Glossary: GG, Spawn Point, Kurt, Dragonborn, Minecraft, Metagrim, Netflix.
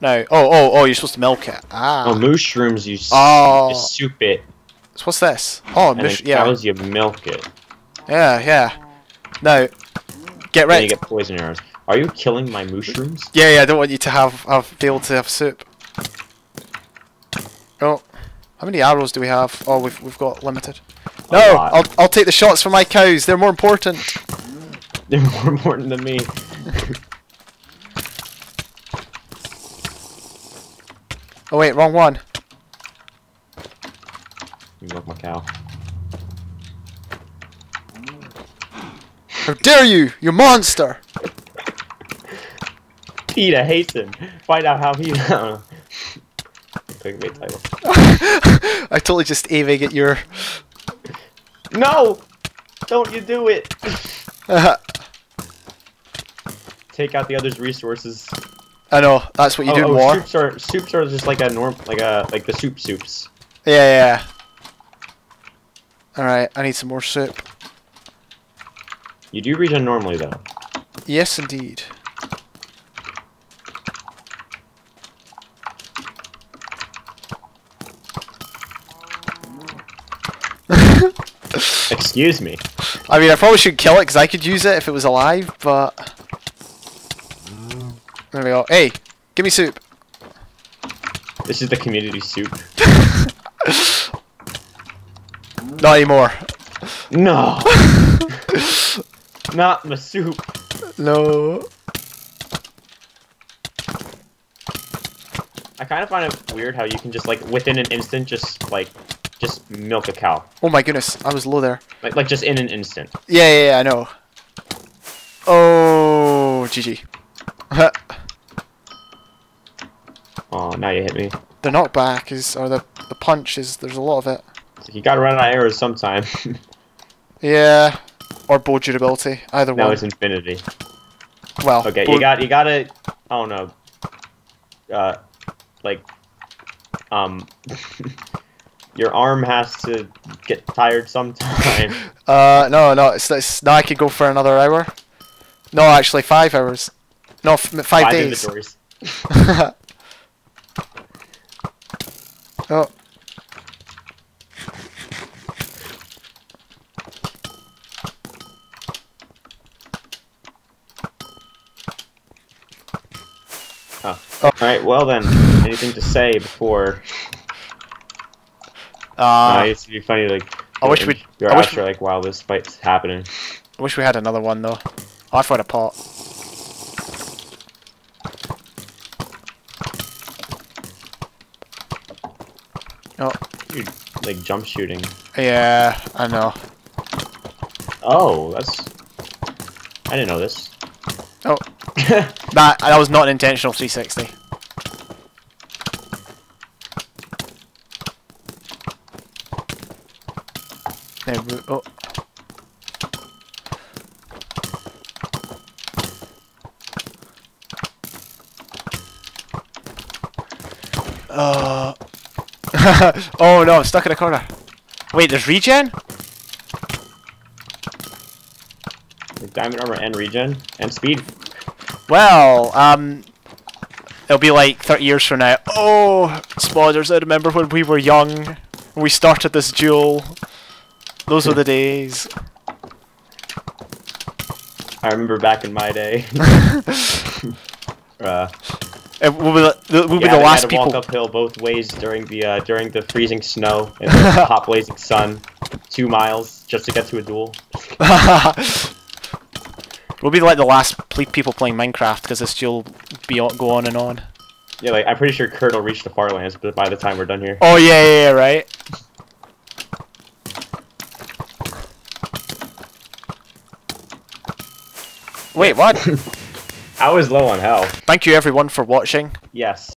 No. Oh, you're supposed to milk it. Ah. Oh, mushrooms, you soup it. So what's this? Oh, mushrooms. Yeah. Cows, you milk it. Yeah, yeah. No. Get ready. You get poison arrows. Are you killing my mushrooms? Yeah, yeah. I don't want you to be able to have soup. Oh, how many arrows do we have? Oh, we've got limited. No, I'll take the shots for my cows. They're more important. They're more important than me. Oh wait, wrong one. You love my cow. How dare you! You monster! Peter hates him. Find out how he. I totally just aiming at your. No! Don't you do it! Take out the other's resources. I know. That's what you do in war. Soups are just like a norm, like the soups. Yeah. All right, I need some more soup. You do regen normally though. Yes, indeed. Excuse me. I mean, I probably should kill it because I could use it if it was alive, but there we go. Hey, give me soup. This is the community soup. Not anymore. No. Not my soup. No. I kind of find it weird how you can just like within an instant just milk a cow. Oh my goodness, I was low there. Like just in an instant. Yeah, I know. Oh, GG. Oh, now you hit me. The knockback is, or the punch is, there's a lot of it. So you gotta run out of arrows sometime. Yeah, or bow durability, either one. No, it's infinity. Well. Okay, you gotta, I don't know, your arm has to get tired sometime. No, it's now I could go for another hour. No, actually 5 hours. No, 5 days. 5 inventories. Oh. Oh. Alright, well then, anything to say before... no, it used to be funny, like, I wish we like, wow, this fight's happening. I wish we had another one, though. I found a pot. Oh. You're, like, jump shooting. Yeah, I know. Oh, that's... I didn't know this. Oh. that was not an intentional 360. Oh. Oh no, I'm stuck in a corner. Wait, there's regen? There's diamond armor and regen and speed. Well, it'll be like 30 years from now. Oh, spawners, I remember when we were young and we started this duel. Those were the days. I remember back in my day. We'll be the last people. Walk uphill both ways during the freezing snow and the hot blazing sun, 2 miles just to get to a duel. We'll be like the last people playing Minecraft because this duel will go on and on. Yeah, like I'm pretty sure Kurt will reach the far lands, but by the time we're done here. Oh yeah, right. Wait, what? I was low on health. Thank you everyone for watching. Yes.